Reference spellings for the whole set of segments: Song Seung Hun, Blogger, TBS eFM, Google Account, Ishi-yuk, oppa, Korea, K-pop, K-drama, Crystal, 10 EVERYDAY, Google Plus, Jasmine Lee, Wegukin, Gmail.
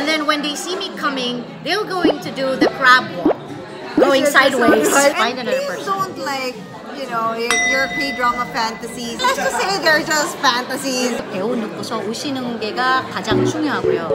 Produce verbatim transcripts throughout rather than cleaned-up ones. And then when they see me coming, they're going to do the crab walk, going sideways. And find another person. Don't like, you know, your, your K-drama fantasies. Let's just say they're just fantasies. 배워놓고서 오시는 게가 가장 중요하고요.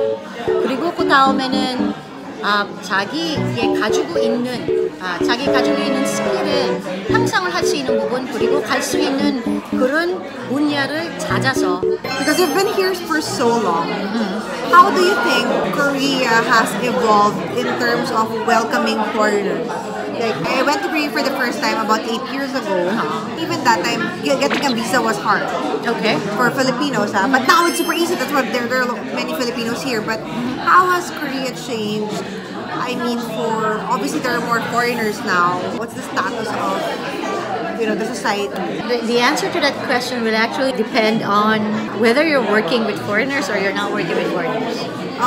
그리고 그 다음에는 아, 자기의 가지고 있는 아, 자기 가지고 있는 스킬을 향상을 할 수 있는 부분 그리고 갈 수 있는 그런 분야를 찾아서. Because you've been here for so long. Mm-hmm. How do you think Korea has evolved in terms of welcoming foreigners? Like, I went to Korea for the first time about eight years ago. Uh-huh. Even that time, getting a visa was hard. Okay. For Filipinos, huh? But now it's super easy. That's what there, there are many Filipinos here. But how has Korea changed? I mean, for obviously there are more foreigners now. What's the status of, you know, the society? The, the answer to that question will actually depend on whether you're working with foreigners or you're not working with foreigners.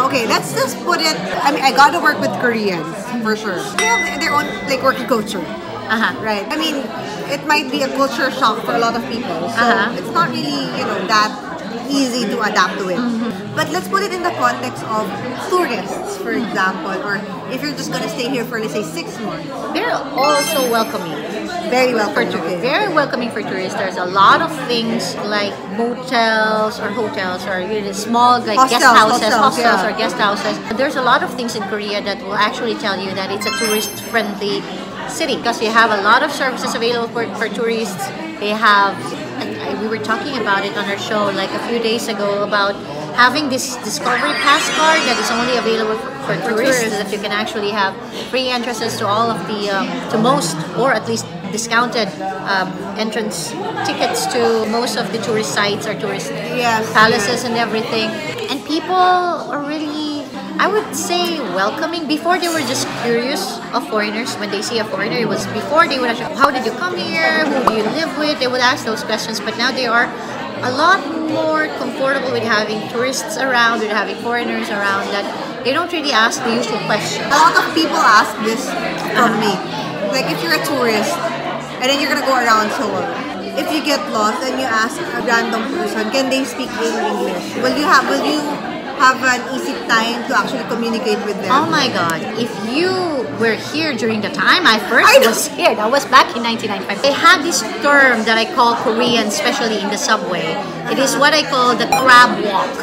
Okay, let's just put it, I mean, I gotta work with Koreans, for sure. They have their own, like, working culture. Uh-huh. Right. I mean, it might be a culture shock for a lot of people, so uh-huh. It's not really, you know, that easy to adapt to it. Mm-hmm. But let's put it in the context of tourists, for example, or if you're just going to stay here for, let's say, six months. They're also welcoming. Very welcoming. For tourists. Very welcoming for tourists. There's a lot of things like motels or hotels or you know, small like hostels, guest houses, hostels, hostels yeah. or guest houses. There's a lot of things in Korea that will actually tell you that it's a tourist-friendly city because you have a lot of services available for, for tourists. They have We were talking about it on our show like a few days ago about having this Discovery Pass card that is only available for, for, for tourists, tourists that you can actually have free entrances to all of the, um, to most or at least discounted um, entrance tickets to most of the tourist sites or tourist yes, palaces yes. and everything. And people are really, I would say, welcoming. Before they were just curious of foreigners. When they see a foreigner, it was before they would ask, how did you come here? Who do you live with? They would ask those questions. But now they are a lot more comfortable with having tourists around, with having foreigners around, that they don't really ask the usual questions. A lot of people ask this from me. Like, if you're a tourist, and then you're gonna go around solo. If you get lost and you ask a random person, can they speak English? Will you have, will you have an easy time to actually communicate with them? Oh my god, if you were here during the time I first I was here, that was back in nineteen ninety-five. They had this term that I call Korean, especially in the subway. It is what I call the crab walk.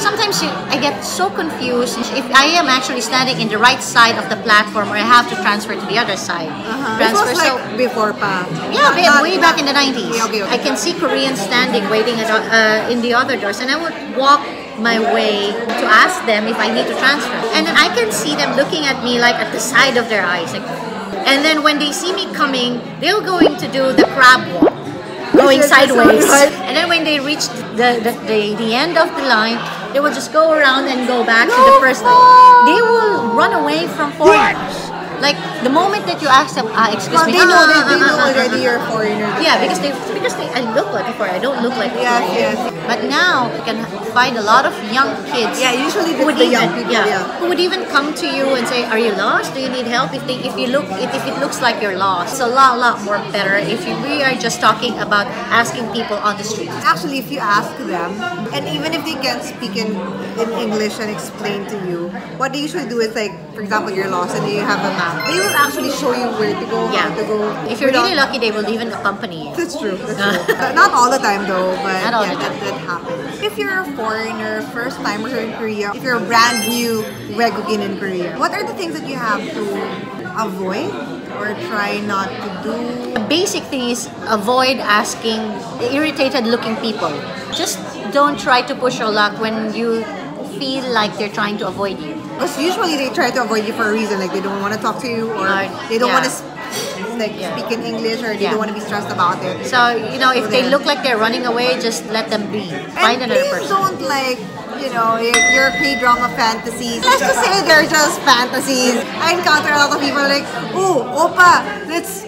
Sometimes you, I get so confused if I am actually standing in the right side of the platform or I have to transfer to the other side. Uh-huh. Transfer, so like before pa. Yeah, not, not, way back in the nineties. Yeah, okay, okay. I can see Koreans standing waiting at, uh, in the other doors and I would walk my way to ask them if I need to transfer. And then I can see them looking at me like at the side of their eyes. Like, and then when they see me coming, they're going to do the crab walk, going sideways. And then when they reach the, the, the, the end of the line, they will just go around and go back no, to the first line. They will run away from foreigners. Like, the moment that you ask them, ah, excuse well, me, they know, ah, they, they know ah, already ah, you're a foreigner. Yeah, because they, because they, I look like a foreigner, I don't look like a yes, foreigner. Yes. But now, you can find a lot of young kids. Yeah, usually who would the even, young people, yeah, yeah. Who would even come to you and say, are you lost? Do you need help? If they, if you look, if, if it looks like you're lost, it's a lot, lot more better if you, we are just talking about asking people on the street. Actually, if you ask them, and even if they can't speak in, in English and explain to you, what they usually do is like, for example, you're lost and you have a map. They will actually show you where to go, yeah. how to go. If you're really lucky, they will even accompany you. That's true, that's true. Not all the time though, but yeah, time. That, that happens. If you're a foreigner, first timer in Korea, if you're a brand new Wegukin in Korea, what are the things that you have to avoid or try not to do? The basic thing is avoid asking irritated looking people. Just don't try to push your luck when you feel like they're trying to avoid you. Because usually they try to avoid you for a reason, like they don't want to talk to you or they don't yeah. want to sp like yeah. speak in English or they yeah. don't want to be stressed about it. So, you know, if so they look like they're running away, just let them be. Find another person. Don't like, you know, your K-drama fantasies. Let's just say they're just fantasies. I encounter a lot of people like, oh, oppa, let's...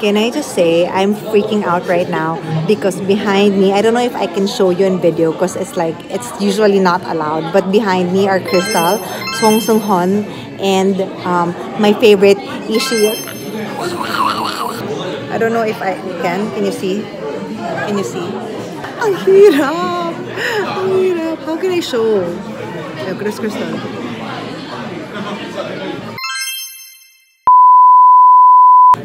Can I just say, I'm freaking out right now because behind me, I don't know if I can show you in video because it's like, it's usually not allowed, but behind me are Crystal, Song Seung Hun, and um, my favorite, Ishi-yuk. I don't know if I can, can you see? Can you see? Ang hirap! 흑인의 쇼. 네, 그래서 크리스탈.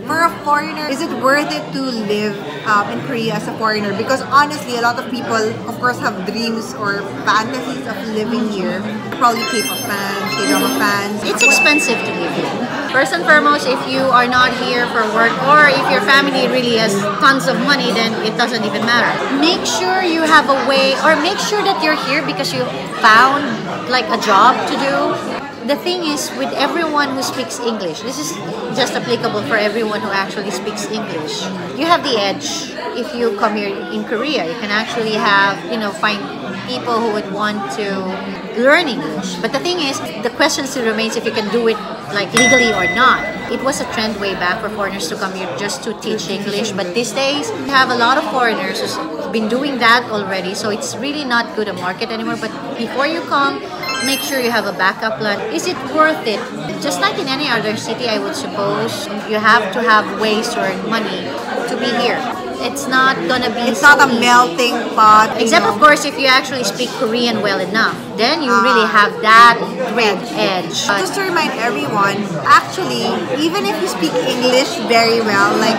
For a foreigner, is it worth it to live um, in Korea as a foreigner? Because honestly, a lot of people, of course, have dreams or fantasies of living here. Probably K-pop fans, K-drama fans. It's expensive to live here. First and foremost, if you are not here for work or if your family really has tons of money, then it doesn't even matter. Make sure you have a way, or make sure that you're here because you found like a job to do. The thing is, with everyone who speaks English, this is just applicable for everyone who actually speaks English. You have the edge if you come here in Korea. You can actually have, you know, find people who would want to learn English. But the thing is, the question still remains if you can do it like legally or not. It was a trend way back for foreigners to come here just to teach English. But these days, you have a lot of foreigners who've been doing that already. So it's really not good a market anymore. But before you come, make sure you have a backup plan. Is it worth it? Just like in any other city, I would suppose, you have to have ways to earn money to be here. It's not gonna be It's so not a easy. melting pot. Except, you know, of course, if you actually speak Korean well enough, then you uh, really have that great edge. But just to remind everyone, actually, even if you speak English very well, like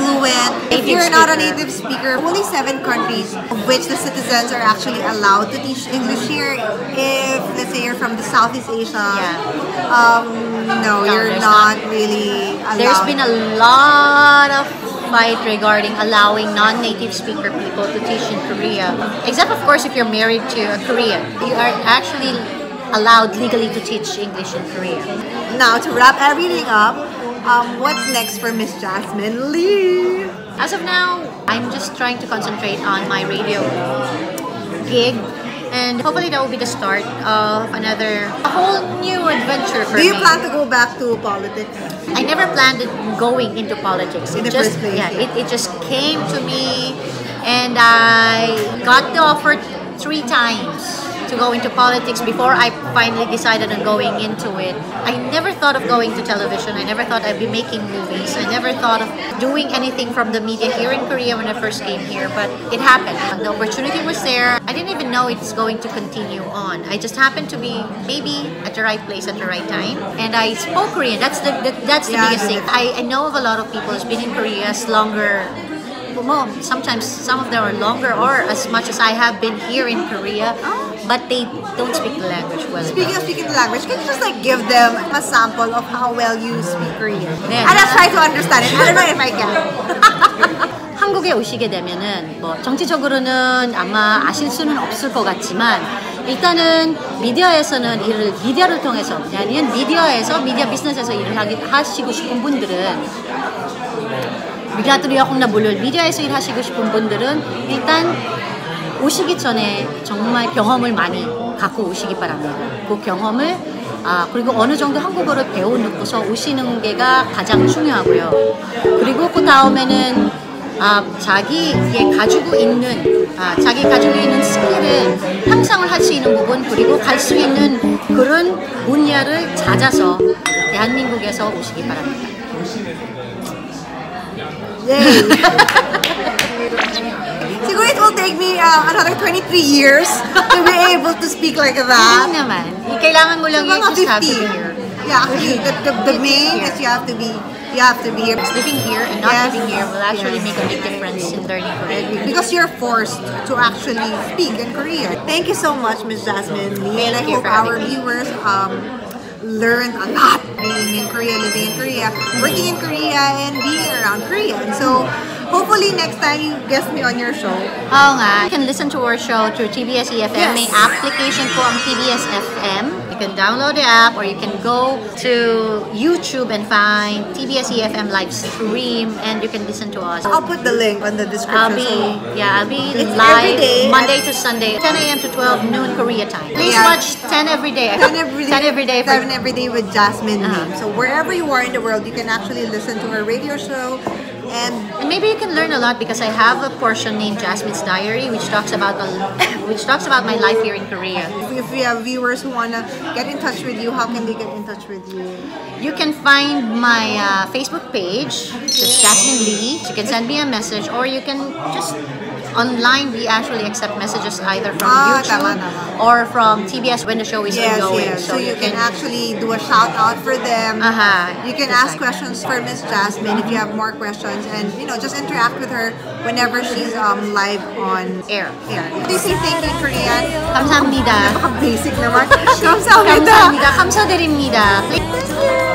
fluent, if you're not a native speaker, only seven countries of which the citizens are actually allowed to teach English here. If, let's say, you're from the Southeast Asia, yeah. um, no, no, you're not, not really allowed. There's been a lot of fight regarding allowing non-native speaker people to teach in Korea. Except, of course, if you're married to a Korean. You are actually allowed legally to teach English in Korea. Now, to wrap everything up, Um, what's next for Miss Jasmine Lee? As of now, I'm just trying to concentrate on my radio gig, and hopefully that will be the start of another a whole new adventure for me. Do you me. plan to go back to politics? I never planned going into politics. In it the just, first place? Yeah, it, it just came to me, and I got the offer three times to go into politics before I finally decided on going into it. I never thought of going to television. I never thought I'd be making movies. I never thought of doing anything from the media here in Korea when I first came here, but it happened. The opportunity was there. I didn't even know it's going to continue on. I just happened to be maybe at the right place at the right time. And I spoke Korean. That's the, the that's the yeah, biggest thing. I, I know of a lot of people who's been in Korea as longer sometimes some of them are longer or as much as I have been here in Korea, but they don't speak the language well. Speaking of speaking the language, can you just like give them a sample of how well you speak Korean? Yeah. And I'll try to understand it. I don't know if I can. 한국에 오시게 되면은 뭐 정치적으로는 아마 아실 수는 없을 것 같지만 일단은 미디어에서는 일을 미디어를 통해서 아니면 미디어에서 미디어 비즈니스에서 일을 하기, 하시고 싶은 분들은 미디어에서 일하시고 싶은 분들은 일단 오시기 전에 정말 경험을 많이 갖고 오시기 바랍니다. 그 경험을 아 그리고 어느 정도 한국어를 배워놓고서 오시는 게가 가장 중요하고요. 그리고 그 다음에는 아 자기의 가지고 있는 아 자기 가지고 있는 스킬을 향상을 할 수 있는 부분 그리고 갈 수 있는 그런 분야를 찾아서 대한민국에서 오시기 바랍니다. Yay. Siguro it will take me uh, another twenty-three years to be able to speak like that. Hindi naman. Kailangan mo lang yung just have to be here. Yeah, actually, the, the, the main is you have to be You have to be here. Living here and not yes. living here will actually yes. make a big difference in learning Korean. Because you're forced to actually speak in Korean. Thank you so much, Miss Jasmine Lee. And I hope our viewers um, learned a lot being in Korea, living in Korea, working in Korea, and being around Korea. And so, hopefully next time you guest me on your show. Oh, nga. You can listen to our show through T B S eFM. Yes. May application po ang T B S eFM. You can download the app or you can go to YouTube and find T B S eFM live stream and you can listen to us. I'll put the link on the description. I'll be, so. yeah, I'll be it's live Monday to Sunday, ten A M to twelve noon Korea time. Please yeah. watch ten every day. ten every day. ten every day. For... ten every day with Jasmine. Uh-huh. So wherever you are in the world, you can actually listen to her radio show. And, and maybe you can learn a lot because I have a portion named Jasmine's Diary, which talks about a, which talks about my life here in Korea. If, if we have viewers who wanna get in touch with you, how can they get in touch with you? You can find my uh, Facebook page, it's Jasmine Lee. You can send me a message, or you can just online we actually accept messages either from oh, YouTube tama, tama. or from T B S when the show is yes, ongoing. Yes. So, so you can, can actually do a shout out for them. Uh-huh. You can just ask like questions for Miss Jasmine if you have more questions, and you know, just interact with her whenever she's um live on air. Air. Please say thank you, Korean. Kamsahamnida. Basic naman. Kamsahamnida. Kamsahamnida. Kamsahamnida.